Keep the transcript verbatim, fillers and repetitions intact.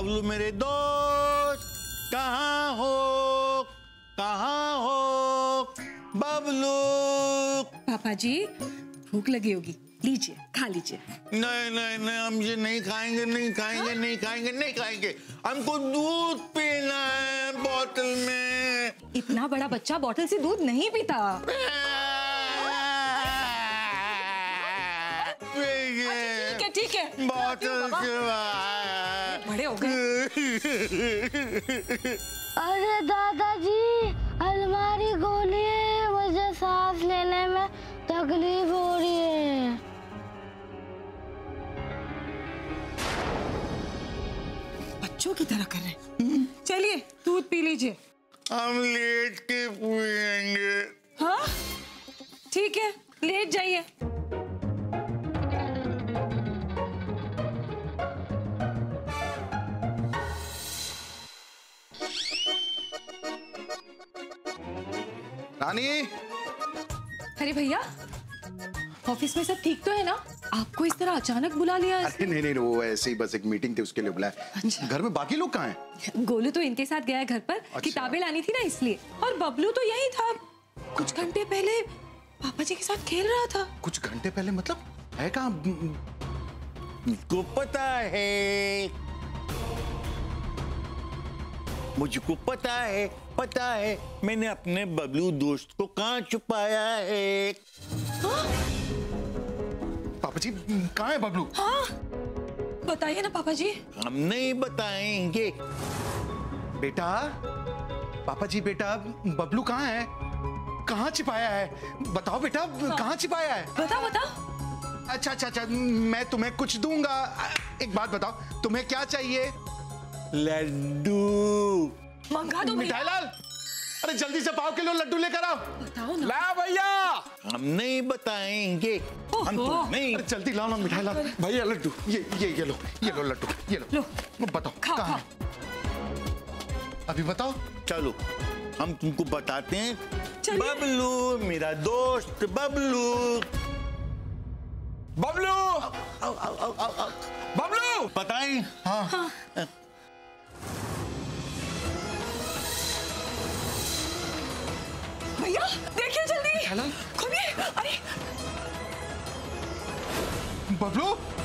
बबलू मेरे दोस्त कहाँ हो, कहाँ हो बबलू? पापा जी भूख लगी होगी, लीजिए खा लीजिए। नहीं नहीं नहीं, हम ये नहीं खाएंगे, नहीं खाएंगे, नहीं खाएंगे, नहीं खाएंगे। हमको दूध पीना है बोतल में। इतना बड़ा बच्चा बोतल से दूध नहीं पीता। ठीक है ठीक है, बोतल के बाद बड़े हो गए। अरे दादाजी अलमारी खोलिए, मुझे सांस लेने में तकलीफ हो रही है। बच्चों की तरह कर रहे हैं। चलिए दूध पी लीजिए। हम लेट के पिएंगे। हाँ ठीक है, लेट जाइए। नानी। अरे भैया ऑफिस में सब ठीक तो है ना? आपको इस तरह अचानक बुला लिया? अरे नहीं नहीं, वो ऐसे ही बस एक मीटिंग थी उसके लिए बुलाया। अच्छा। घर में बाकी लोग कहाँ हैं? गोलू तो इनके साथ गया है घर पर। अच्छा। किताबें लानी थी ना इसलिए, और बबलू तो यही था, कुछ घंटे पहले पापा जी के साथ खेल रहा था। कुछ घंटे पहले मतलब है कहाँ? को पता है, मुझको पता है, पता है मैंने अपने बबलू दोस्त को कहाँ छुपाया है। हाँ? पापा जी कहाँ है बबलू? हाँ बताइए ना पापा जी। हम नहीं बताएंगे बेटा। पापा जी बेटा बबलू कहाँ है, कहाँ छिपाया है? बताओ बेटा। हाँ। कहाँ छिपाया है? बताओ बताओ। अच्छा अच्छा अच्छा, मैं तुम्हें कुछ दूंगा। एक बात बताओ तुम्हें क्या चाहिए? लड्डू मंगा दो। मिठाई लाल, अरे जल्दी से पाव किलो लड्डू लेकर आओ। बताओ ना। ला भैया। हम नहीं बताएंगे। हम तो नहीं। अरे जल्दी लाओ ना मिठाई लाओ। भैया लड्डू ये ये ये लो, ये लो लड्डू, ये लो, लो। बताओ कहाँ? अभी बताओ। चलो हम तुमको बताते हैं। बबलू मेरा दोस्त बबलू। बबलू बबलू बताएं। हाँ भैया देखिए जल्दी। हेलो खोलिए। अरे बबलू।